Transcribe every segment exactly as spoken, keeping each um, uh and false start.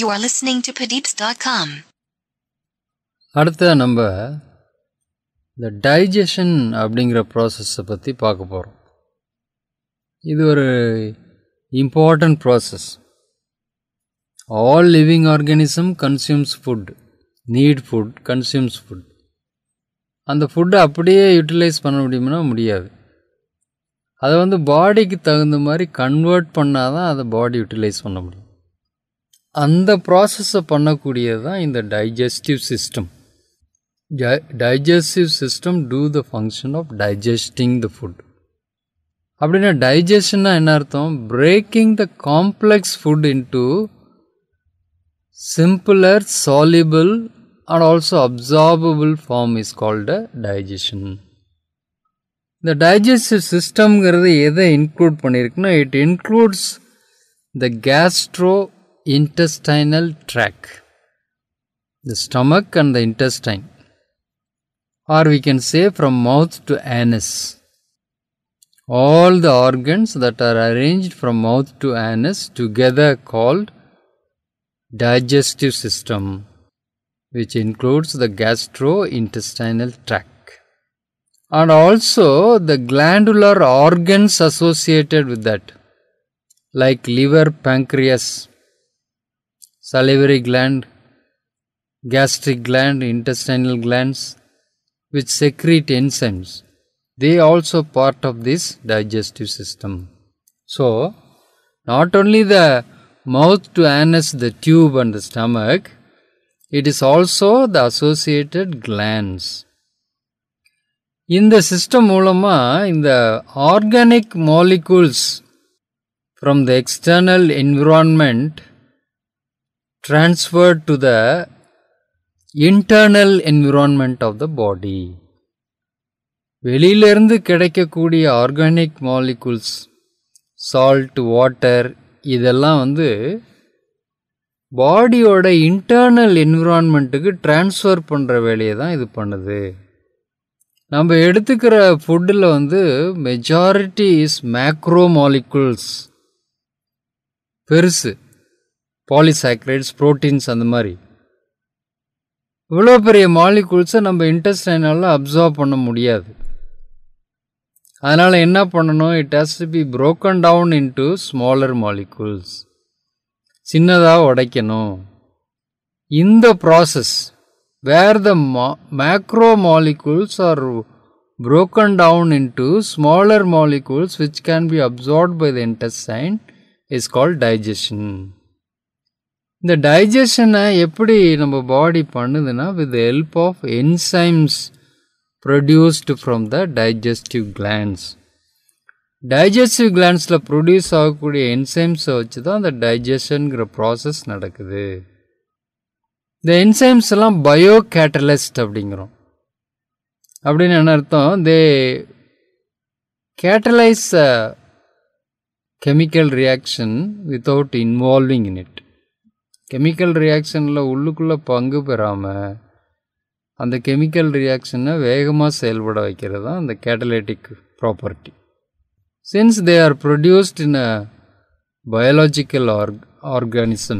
You are listening to Padeepz dot com. அடுத்த நம்ம இந்த டைஜஷன் அப்படிங்கிற ப்ராசஸை பற்றி பார்க்க போகிறோம். இது ஒரு important process. All living organism consumes food, need food, consumes food. அந்த ஃபுட்டை அப்படியே யூட்டிலைஸ் பண்ண முடியும்னா முடியாது. அதை வந்து பாடிக்கு தகுந்த மாதிரி கன்வெர்ட் பண்ணால் தான் அதை பாடி யூட்டிலைஸ் பண்ண முடியும். அந்த ப்ராசஸை பண்ணக்கூடியது தான் இந்த digestive system. Digestive system do the function of digesting the food. அப்படின்னா டைஜஷன்னா என்ன அர்த்தம்? Breaking the complex food into simpler, soluble and also absorbable form is called a digestion. The digestive system ங்கிறது எதை இன்க்ளூட் பண்ணியிருக்குன்னா, it includes the gastrointestinal tract, the stomach and the intestine, or we can say from mouth to anus. All the organs that are arranged from mouth to anus together called digestive system, which includes the gastrointestinal tract and also the glandular organs associated with that, like liver, pancreas, salivary gland, gastric gland, intestinal glands, which secrete enzymes. They also part of this digestive system. So, not only the mouth to anus, the tube and the stomach, it is also the associated glands. In the system மூலமாக இந்த organic molecules from the external environment transferred to the internal environment of the body. வெளியிலிருந்து கிடைக்கக்கூடிய organic molecules, salt, water, இதெல்லாம் வந்து பாடியோட internal என்விரான்மெண்ட்டுக்கு transfer பண்ணுற வேலையை தான் இது பண்ணுது. நம்ம எடுத்துக்கிற ஃபுட்டில் வந்து மெஜாரிட்டி இஸ் மேக்ரோ மாலிகுல்ஸ், பெருசு, பாலிசாக்ரைட்ஸ், ப்ரோட்டீன்ஸ், அந்த மாதிரி. இவ்வளோ பெரிய மாலிகுல்ஸை நம்ம இன்டெஸ்டைனால் அப்சார்ப் பண்ண முடியாது. அதனால் என்ன பண்ணணும்? It has to be broken down into smaller molecules. சின்னதாக உடைக்கணும். இந்த process where the macro molecules are broken down into smaller molecules which can be absorbed by the intestine is called digestion. இந்த டைஜஷனை எப்படி நம்ம பாடி பண்ணுதுன்னா, with the help of enzymes produced from the digestive glands. Digestive கிளாண்ட்ஸில் produce ஆகக்கூடிய என்சைம்ஸை வச்சு தான் அந்த டைஜஷனுங்கிற ப்ராசஸ் நடக்குது. இந்த என்சைம்ஸ் எல்லாம் பயோ கேட்டலிஸ்ட் அப்படிங்கிறோம். அப்படின்னு என்ன அர்த்தம்? They catalyse a chemical reaction without involving in it. Chemical ரியாக்ஷனில் உள்ளுக்குள்ளே பங்கு பெறாமல் அந்த கெமிக்கல் ரியாக்ஷனை வேகமாக செயல்பட வைக்கிறது தான் அந்த catalytic property. Since they are produced in a biological org- organism,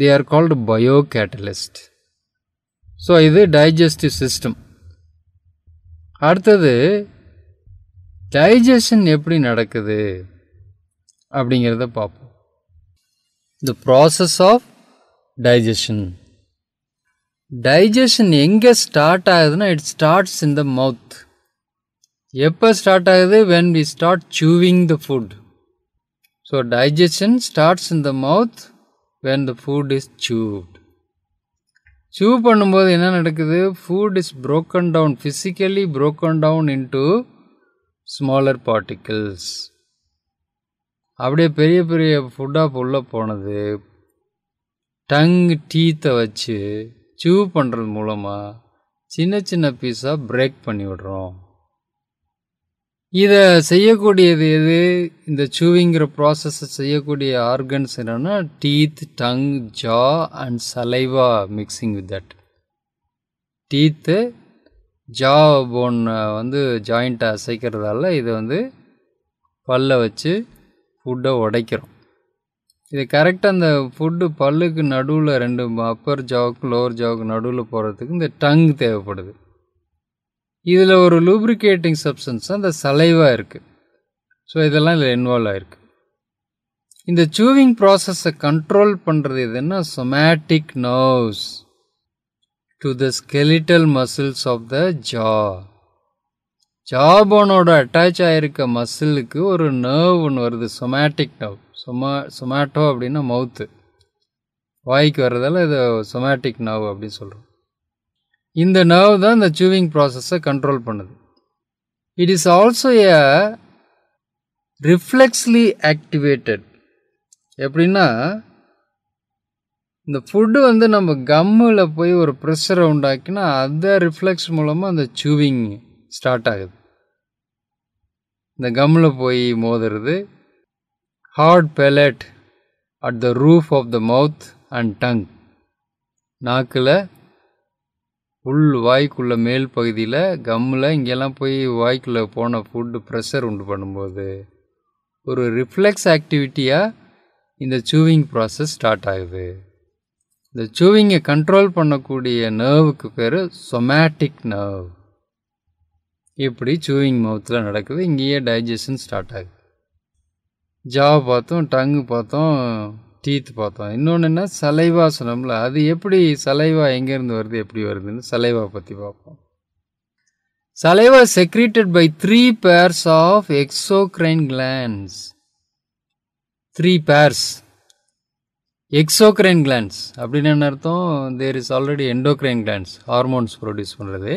they are called biocatalyst. So இது digestive system. அடுத்தது digestion எப்படி நடக்குது அப்படிங்கிறத பார்ப்போம். The process of digestion. Digestion எங்கே ஸ்டார்ட் ஆகுதுன்னா, it starts in the mouth. எப்போ ஸ்டார்ட் ஆகுது? When we start chewing the food. So digestion starts in the mouth when the food is chewed. Chew பண்ணும்போது என்ன நடக்குது? Food is broken down, physically broken down into smaller particles. அப்படியே பெரிய பெரிய ஃபுட்டாக உள்ளே போனது டங், டீத்தை வச்சு சூவ் பண்ணுறது மூலமாக சின்ன சின்ன பீஸாக பிரேக் பண்ணி விடுறோம். இதை செய்யக்கூடியது எது? இந்த சூவிங்கிற ப்ராசஸை செய்யக்கூடிய ஆர்கன்ஸ் என்னென்னா, teeth, tongue, jaw and saliva mixing with that. Teeth jaw போனை வந்து ஜாயிண்ட்டை அசைக்கிறதால இதை வந்து பல்ல வச்சு ஃபுட்டை உடைக்கிறோம். இது கரெக்டாக அந்த ஃபுட்டு பல்லுக்கு நடுவில் ரெண்டு அப்பர் ஜாவுக்கு லோவர் ஜாவுக்கு நடுவில் போகிறதுக்கு இந்த டங் தேவைப்படுது. இதில் ஒரு லூப்ரிகேட்டிங் சப்ஸ்டன்ஸ் அந்த சலைவாக இருக்குது. ஸோ இதெல்லாம் இதில் இன்வால்வ் ஆகிருக்கு. இந்த சூவிங் ப்ராசஸை கண்ட்ரோல் பண்ணுறது எதுன்னா somatic nerves to the skeletal muscles of the jaw. ஜாபோனோட அட்டாச் ஆகிருக்க மசிலுக்கு ஒரு நர்வ் ஒன்று வருது, சொமேட்டிக் நர்வ். சொமா சொமேட்டோ அப்படின்னா மவுத்து, வாய்க்கு வர்றதால இதை சொமேட்டிக் நர்வ் அப்படின்னு சொல்கிறோம். இந்த நர்வ் தான் இந்த சூவிங் ப்ராசஸை கண்ட்ரோல் பண்ணுது. It is also a reflexly activated. எப்படின்னா இந்த ஃபுட்டு வந்து நம்ம கம்மில் போய் ஒரு ப்ரெஷரை உண்டாக்கினா அதை ரிஃப்ளெக்ஸ் மூலமாக அந்த சூவிங் ஸ்டார்ட் ஆகுது. இந்த கம்மில் போய் மோதுறது, hard palate at the roof of the mouth and tongue. நாக்கில் உள் வாய்க்குள்ள மேல் பகுதியில் கம்மில் இங்கெல்லாம் போய் வாய்க்குள்ளே போன ஃபுட்டு ப்ரெஷர் உண்டு பண்ணும்போது ஒரு ரிஃப்ளெக்ஸ் ஆக்டிவிட்டியாக இந்த சூவிங் ப்ராசஸ் ஸ்டார்ட் ஆகுது. இந்த சூவிங்கை கண்ட்ரோல் பண்ணக்கூடிய நர்வுக்கு பேர் சொமேட்டிக் நர்வ். இப்படி சூவிங் மவுத்தில் நடக்குது. இங்கேயே டைஜஷன் ஸ்டார்ட் ஆகுது. ஜாவை பார்த்தோம், டங்கு பார்த்தோம், டீத் பார்த்தோம். இன்னொன்றுன்னா சலைவா சொன்னோம்ல, அது எப்படி சலைவா எங்கேருந்து வருது எப்படி வருதுன்னு சலைவா பற்றி பார்ப்போம். Saliva secreted by three pairs of exocrine glands. Three pairs exocrine glands அப்படின்னு என்ன அர்த்தம்? There is already endocrine glands, hormones produce பண்ணுறது.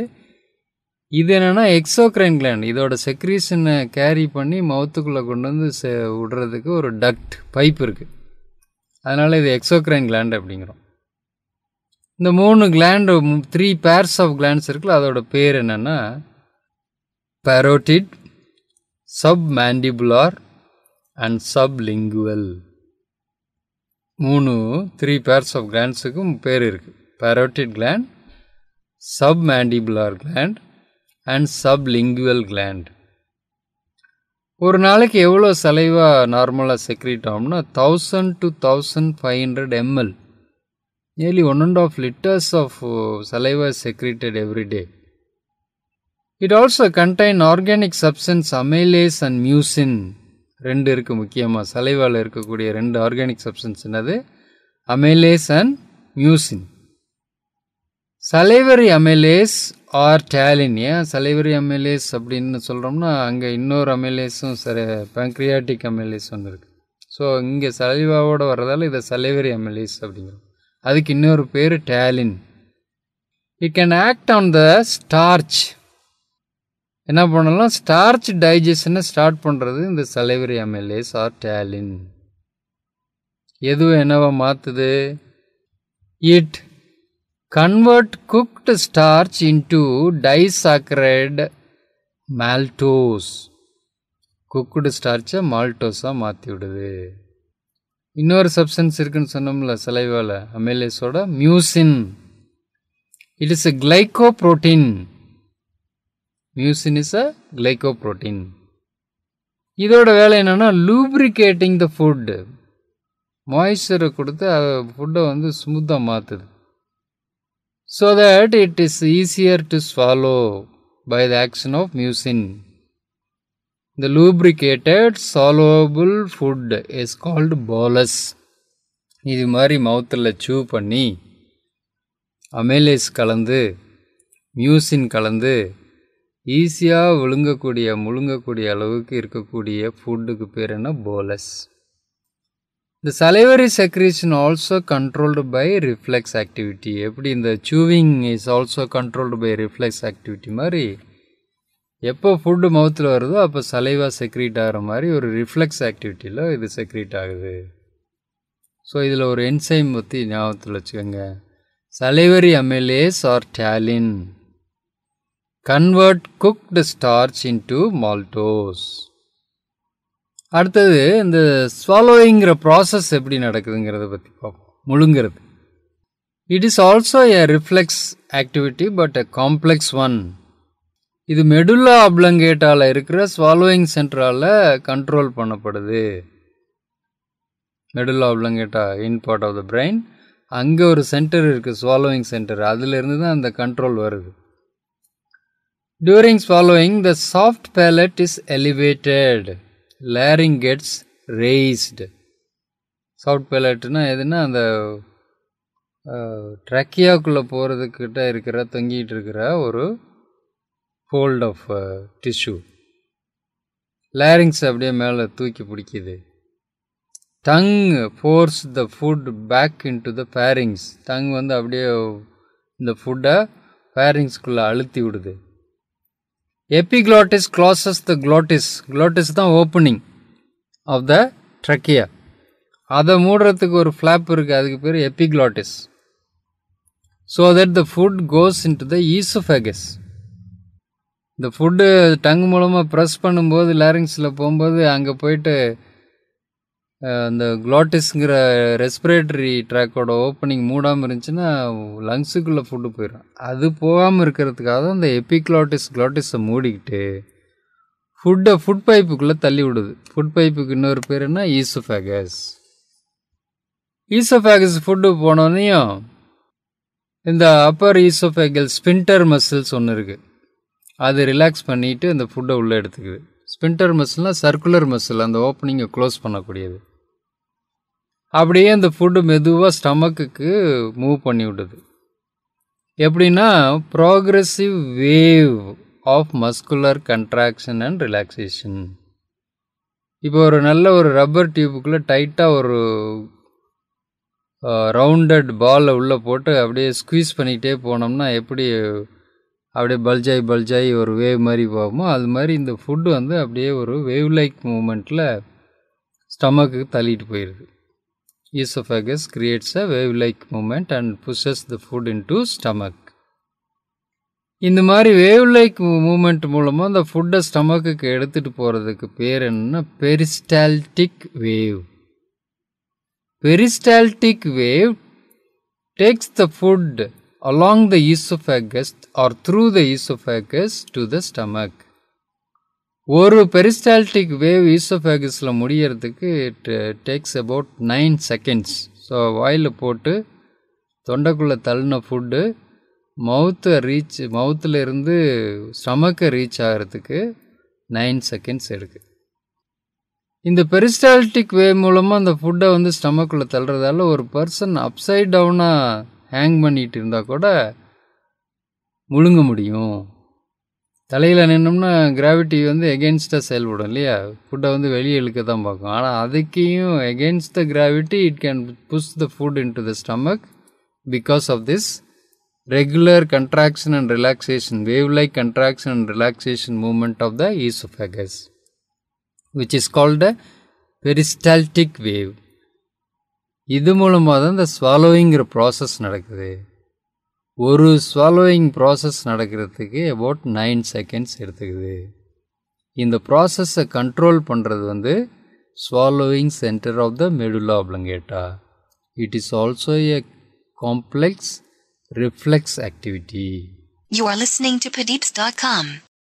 இது என்னென்னா எக்ஸோக்ரைன் கிளாண்ட், இதோட செக்ரீஷனை கேரி பண்ணி மவுத்துக்குள்ளே கொண்டு வந்து செ விடுறதுக்கு ஒரு டக்ட் பைப் இருக்குது. அதனால் இது எக்ஸோக்ரைன் கிளாண்ட் அப்படிங்கிறோம். இந்த மூணு gland three pairs of glands இருக்குல்ல, அதோட பேர் என்னென்னா parotid, submandibular and sublingual. மூணு த்ரீ பேர்ஸ் ஆஃப் கிளாண்ட்ஸுக்கும் பேர் இருக்குது. parotid gland, submandibular gland and sublingual gland. ஒரு நாளைக்கு எவ்வளோ சலைவா நார்மலாக செக்ரீட் ஆகும்னா thousand to thousand five hundred ml, nearly one and half litres of saliva secreted everyday. It also contain organic substance amylase and mucin. ரெண்டு இருக்குது முக்கியமாக சலைவாவில் இருக்கக்கூடிய ரெண்டு ஆர்கானிக் சப்ஸ்டன்ஸ் என்னது? amylase and mucin. Salivary amylase or ptyalin. ஏன் salivary amylase அப்படின்னு சொல்கிறோம்னா அங்கே இன்னொரு amylaseம் சரி பேங்க்ரியாட்டிக் amylase ஒன்று இருக்குது. ஸோ இங்கே சலைவாவோடு வர்றதால இதை சலைவரி amylase அப்படிங்கிறோம். அதுக்கு இன்னொரு பேர் ptyalin. It can act on the starch. என்ன பண்ணலாம்? ஸ்டார்ச் டைஜஷனை ஸ்டார்ட் பண்ணுறது இந்த சலைவரி amylase ஆர் ptyalin. எதுவும் என்னவா மாற்றுது? It convert cooked starch into disaccharide maltose. cooked starch maltose-ஆக மாற்றி விடுது. இன்னொரு சப்ஸ்டன்ஸ் இருக்குன்னு சொன்னோம்ல சலைவாவில், amylase-ஓட mucin. It is a glycoprotein. mucin is a glycoprotein. இதோட வேலை என்னன்னா லூப்ரிகேட்டிங் த ஃபுட், மாய்ஸ்சரை கொடுத்து ஃபுட்டை வந்து ஸ்மூத்தாக மாற்றுது. So that it is easier to swallow by the action of mucin. The lubricated soluble food is called bolus. இது மாதிரி மவுத்தில் சூ பண்ணி amylase கலந்து mucin கலந்து ஈஸியாக விழுங்கக்கூடிய முழுங்கக்கூடிய அளவுக்கு இருக்கக்கூடிய ஃபுட்டுக்கு பேர் என்ன? bolus. The salivary secretion also controlled by reflex activity. எப்படி இந்த chewing is also controlled by reflex activity மாதிரி எப்போ ஃபுட்டு மவுத்தில் வருதோ அப்போ சலைவா செக்ரீட் ஆகிற மாதிரி ஒரு ரிஃப்ளெக்ஸ் ஆக்டிவிட்டியில் இது செக்ரீட் ஆகுது. ஸோ இதில் ஒரு என்சைம் பற்றி ஞாபகத்தில் வச்சுக்கோங்க. Salivary amylase or ptyalin convert cooked starch into maltose. அடுத்தது இந்த ஸ்வாலோயிங்கிற ப்ராசஸ் எப்படி நடக்குதுங்கிறத பற்றி பார்ப்போம். முழுங்கிறது it is also a reflex activity but a complex one. இது மெடுல்லா ஆப்ளங்கேட்டாவில் இருக்கிற ஸ்வாலோயிங் சென்டரால் கண்ட்ரோல் பண்ணப்படுது. medulla oblongata in part of the brain. அங்கே ஒரு சென்டர் இருக்குது, swallowing center. அதிலிருந்து தான் அந்த control வருது. During swallowing, the soft palate is elevated. Larynx gets raised. Soft palate னா எதுனா அந்த ட்ரக்கியாக்குள்ளே போகிறதுக்கிட்ட இருக்கிற தொங்கிட்டு இருக்கிற ஒரு fold of tissue. Larynx அப்படியே மேலே தூக்கி பிடிக்குது. Tongue force the food back into the pharynx. Tongue வந்து அப்படியே இந்த ஃபுட்டை ஃபேரிங்ஸ்குள்ளே அழுத்தி விடுது. Epiglottis closes the glottis. Glottis தான் ஓப்பனிங் ஆஃப் த ட்ரக்கியா. அதை மூடுறதுக்கு ஒரு ஃப்ளாப் இருக்குது, அதுக்கு பேர் epiglottis. So that the food goes in to the oesophagus. இந்த ஃபுட்டு டங் மூலமாக ப்ரெஸ் பண்ணும்போது லாரிங்ஸில் போகும்போது அங்கே போயிட்டு அந்த குளாட்டிஸ்ங்கிற ரெஸ்பிரேட்டரி ட்ராக்கோட ஓப்பனிங் மூடாமல் இருந்துச்சுன்னா லங்ஸுக்குள்ளே ஃபுட்டு போயிடும். அது போகாமல் இருக்கிறதுக்காக அந்த எபிக்ளாட்டிஸ் குளாட்டிஸை மூடிக்கிட்டு ஃபுட்டை ஃபுட் பைப்புக்குள்ளே தள்ளி விடுது. ஃபுட் பைப்புக்கு இன்னொரு பேர் என்ன, ஈசோஃபேகஸ். ஈசோஃபேகஸ் ஃபுட்டு போனோன்னையும் இந்த அப்பர் ஈசோஃபேகல் ஸ்பின்டர் மசில்ஸ் ஒன்று இருக்குது, அது ரிலாக்ஸ் பண்ணிவிட்டு இந்த ஃபுட்டை உள்ளே எடுத்துக்குது. ஸ்பின்டர் மசில்னால் சர்க்குலர் மசில், அந்த ஓப்பனிங்கை க்ளோஸ் பண்ணக்கூடியது. அப்படியே அந்த ஃபுட்டு மெதுவாக ஸ்டமக்குக்கு மூவ் பண்ணி விடுது. எப்படின்னா progressive wave of muscular contraction and relaxation. இப்போ ஒரு நல்ல ஒரு ரப்பர் டியூபுக்குள்ளே டைட்டாக ஒரு ரவுண்டட் பாலை உள்ளே போட்டு அப்படியே ஸ்குவீஸ் பண்ணிக்கிட்டே போனோம்னா எப்படி அப்படியே பல்ஜாய் பல்ஜாய் ஒரு வேவ் மாதிரி போகுமோ, அது மாதிரி இந்த ஃபுட்டு வந்து அப்படியே ஒரு வேவ் லைக் மூமெண்ட்டில் ஸ்டமக்கு தள்ளிட்டு போயிடுது. Oesophagus creates a wave like moment and pushes the food in to stomach. இந்த மாதிரி வேவ் லைக் மூமெண்ட் மூலமாக அந்த ஃபுட்டை ஸ்டமக்குக்கு எடுத்துகிட்டு போகிறதுக்கு பேர் என்னென்னா peristaltic wave. Peristaltic wave takes the food along the esophagus or through the esophagus to the stomach. ஒரு பெரிஸ்டால்டிக் வேவ் ஈசோஃபேகஸில் முடியறதுக்கு it takes about nine seconds. So வாயில் போட்டு தொண்டைக்குள்ளே தள்ளின ஃபுட்டு மவுத்தை ரீச் மவுத்தில் இருந்து ஸ்டமக்கை ரீச் ஆகிறதுக்கு நைன் செகண்ட்ஸ் இருக்குது. இந்த பெரிஸ்டால்டிக் வேவ் மூலமாக அந்த ஃபுட்டை வந்து ஸ்டமக்குள்ளே தள்ளுறதால ஒரு பர்சன் அப்சைட் டவுனாக ஹேங் பண்ணிகிட்டு இருந்தால் கூட முழுங்க முடியும். தலையில் நின்னோம்னா கிராவிட்டி வந்து எகெயின்ஸ்டாக செயல்படும் இல்லையா, ஃபுட்டை வந்து வெளியே இழுக்க தான் பார்க்கும். ஆனால் அதுக்கையும் against the gravity it can push the food in to the stomach because of this regular contraction and relaxation, wave like contraction and relaxation moment of the oesophagus which is called a peristaltic wave. இது மூலமாக தான் இந்த ஸ்வாலோயிங்கிற process நடக்குது. ஒரு swallowing process நடக்கிறதுக்கு about nine seconds எடுத்துக்குது. இந்த ப்ராசஸை கண்ட்ரோல் பண்ணுறது வந்து swallowing centre of the medulla oblongata. It is also a complex reflex activity. You are listening to Padeepz dot com.